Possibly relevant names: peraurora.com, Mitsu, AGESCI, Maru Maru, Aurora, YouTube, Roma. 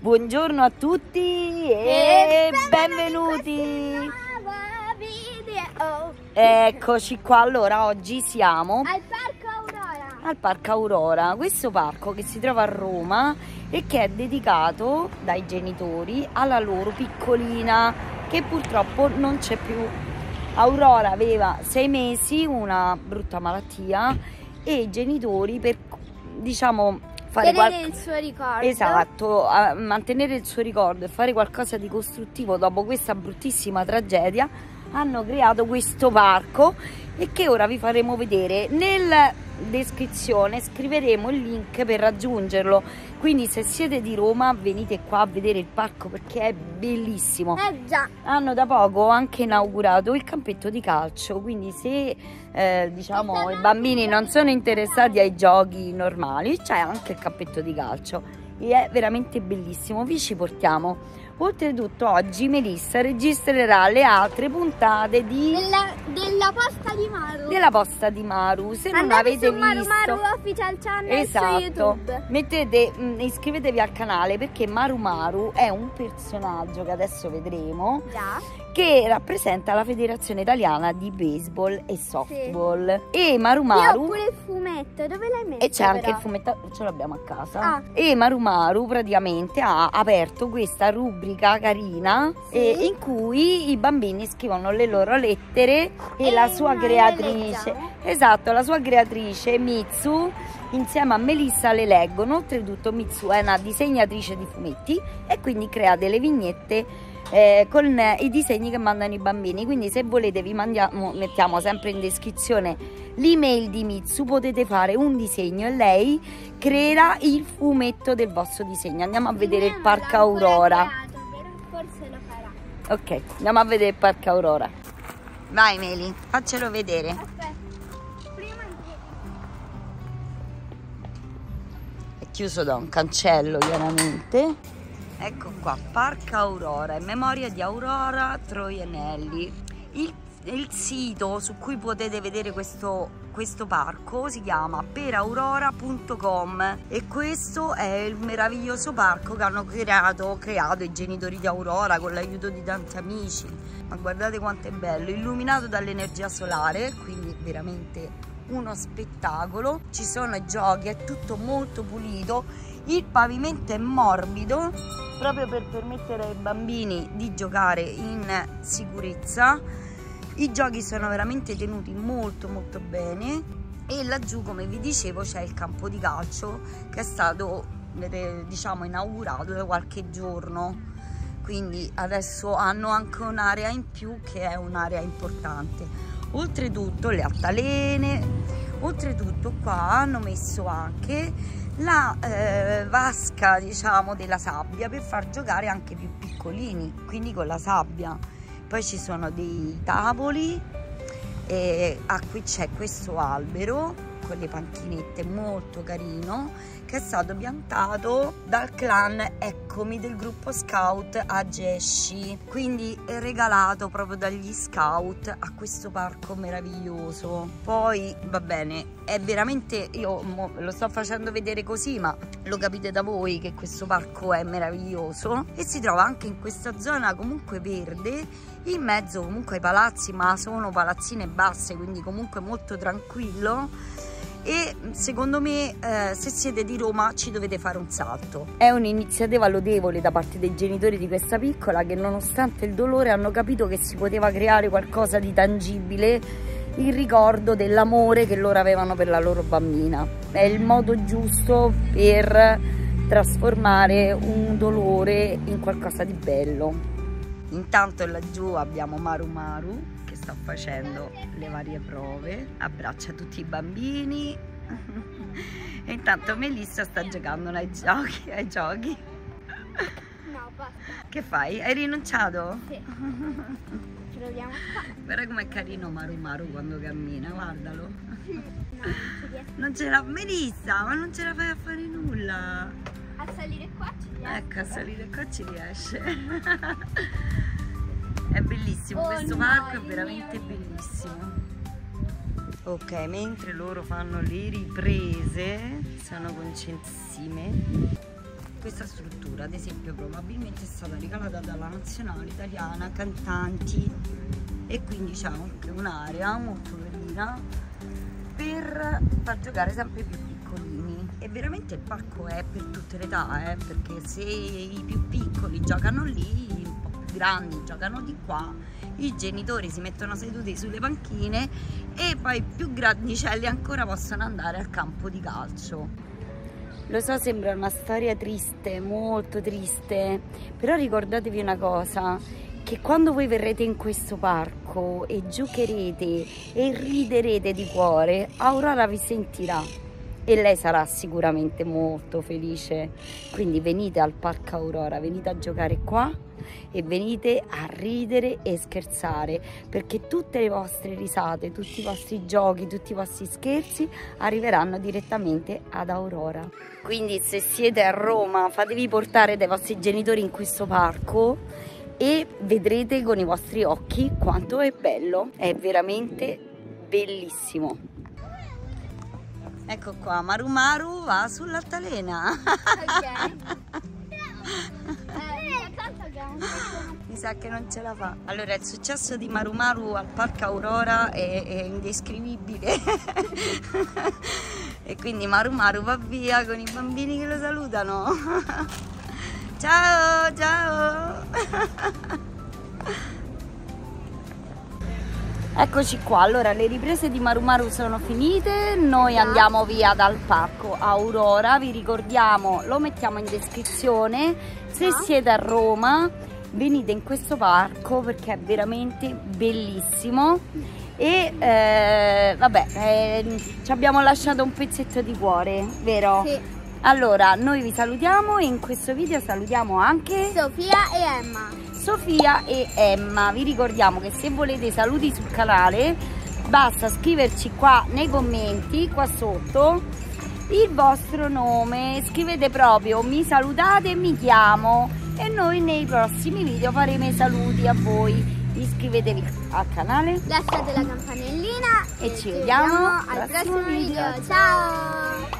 Buongiorno a tutti e benvenuti! Video. Eccoci qua, allora oggi siamo al Parco Aurora. Questo parco che si trova a Roma e che è dedicato dai genitori alla loro piccolina che purtroppo non c'è più. Aurora aveva 6 mesi, una brutta malattia, e i genitori, per diciamo fare il suo ricordo, esatto, a mantenere il suo ricordo e fare qualcosa di costruttivo dopo questa bruttissima tragedia, hanno creato questo parco e che ora vi faremo vedere. Nella descrizione scriveremo il link per raggiungerlo, quindi se siete di Roma venite qua a vedere il parco perché è bellissimo. Già. Hanno da poco anche inaugurato il campetto di calcio, quindi se diciamo i bambini non sono interessati ai giochi normali, c'è anche il campetto di calcio e è veramente bellissimo, vi ci portiamo. Oltretutto oggi Melissa registrerà le altre puntate di... della posta di Maru. Della posta di Maru, se non avete visto... Maru Maru Official Channel, esatto, su YouTube. Mettete, iscrivetevi al canale perché Maru Maru è un personaggio che adesso vedremo, già, che rappresenta la Federazione Italiana di Baseball e Softball. Sì. E Maru Maru... Io ho pure il fumetto, dove l'hai messo? E c'è anche il fumetto, ce l'abbiamo a casa. Ah. E Maru Maru praticamente ha aperto questa rubrica carina, sì, in cui i bambini scrivono le loro lettere e la sua creatrice, esatto, la sua creatrice Mitsu insieme a Melissa le leggono. Oltretutto Mitsu è una disegnatrice di fumetti e quindi crea delle vignette con i disegni che mandano i bambini, quindi se volete vi mettiamo sempre in descrizione l'email di Mitsu, potete fare un disegno e lei creerà il fumetto del vostro disegno. Andiamo a vedere il Parco Aurora. Ok, andiamo a vedere il Parco Aurora. Vai Meli, faccelo vedere. Aspetta. Prima è chiuso da un cancello, chiaramente. Ecco qua, Parco Aurora, in memoria di Aurora Troianelli. Il sito su cui potete vedere questo parco si chiama peraurora.com e questo è il meraviglioso parco che hanno creato i genitori di Aurora con l'aiuto di tanti amici. Ma guardate quanto è bello, illuminato dall'energia solare, quindi veramente uno spettacolo. Ci sono i giochi, è tutto molto pulito, il pavimento è morbido proprio per permettere ai bambini di giocare in sicurezza. I giochi sono veramente tenuti molto molto bene e laggiù, come vi dicevo, c'è il campo di calcio che è stato, diciamo, inaugurato da qualche giorno, quindi adesso hanno anche un'area in più che è un'area importante. Oltretutto le altalene, oltretutto qua hanno messo anche la vasca, diciamo, della sabbia per far giocare anche più piccolini, quindi con la sabbia. Poi ci sono dei tavoli e qui c'è questo albero con le panchinette molto carino che è stato piantato dal clan Eccomi del gruppo scout AGESCI, quindi è regalato proprio dagli scout a questo parco meraviglioso. Poi va bene, è veramente, io lo sto facendo vedere così ma lo capite da voi che questo parco è meraviglioso e si trova anche in questa zona comunque verde, in mezzo comunque ai palazzi, ma sono palazzine basse, quindi comunque molto tranquillo e secondo me se siete di Roma ci dovete fare un salto. È un'iniziativa lodevole da parte dei genitori di questa piccola che nonostante il dolore hanno capito che si poteva creare qualcosa di tangibile, il ricordo dell'amore che loro avevano per la loro bambina. È il modo giusto per trasformare un dolore in qualcosa di bello. Intanto laggiù abbiamo Maru Maru che sta facendo le varie prove, abbraccia tutti i bambini e intanto Melissa sta giocando ai giochi. No, basta. Che fai? Hai rinunciato? Sì. Ci proviamo qua. Guarda com'è carino Maru Maru quando cammina, guardalo. Non ce la... Melissa, ma non ce la fai a fare nulla. A salire qua ci riesce. Ecco, a salire qua ci riesce. È bellissimo, questo parco è veramente bellissimo. Ok, mentre loro fanno le riprese, sono concentratissime. questa struttura, ad esempio probabilmente è stata regalata dalla nazionale italiana, cantanti, e quindi c'è anche un'area molto carina per far giocare sempre più piccolini. E veramente il parco è per tutte le età, perché se i più piccoli giocano lì, i un po' più grandi giocano di qua, i genitori si mettono seduti sulle panchine e poi i più grandicelli ancora possono andare al campo di calcio. Lo so, sembra una storia triste, molto triste, però ricordatevi una cosa, che quando voi verrete in questo parco e giocherete e riderete di cuore, Aurora vi sentirà e lei sarà sicuramente molto felice. Quindi venite al Parco Aurora, venite a giocare qua e venite a ridere e scherzare, perché tutte le vostre risate, tutti i vostri giochi, tutti i vostri scherzi arriveranno direttamente ad Aurora. Quindi se siete a Roma, fatevi portare dai vostri genitori in questo parco e vedrete con i vostri occhi quanto è bello, è veramente bellissimo. Ecco qua, Maru Maru va sull'altalena. Ok. Mi sa che non ce la fa. Allora, il successo di Maru Maru al Parco Aurora è indescrivibile. E quindi Maru Maru va via con i bambini che lo salutano. Ciao, ciao. Eccoci qua, allora le riprese di Maru Maru sono finite, noi andiamo via dal Parco Aurora, vi ricordiamo, lo mettiamo in descrizione, se siete a Roma venite in questo parco perché è veramente bellissimo. E vabbè, ci abbiamo lasciato un pezzetto di cuore, vero? Sì. Allora, noi vi salutiamo e in questo video salutiamo anche Sofia e Emma. Sofia e Emma, vi ricordiamo che se volete saluti sul canale basta scriverci qua nei commenti, qua sotto, il vostro nome, scrivete proprio mi salutate, mi chiamo, e noi nei prossimi video faremo i saluti a voi. Iscrivetevi al canale, lasciate la campanellina e ci vediamo al prossimo video. Ciao!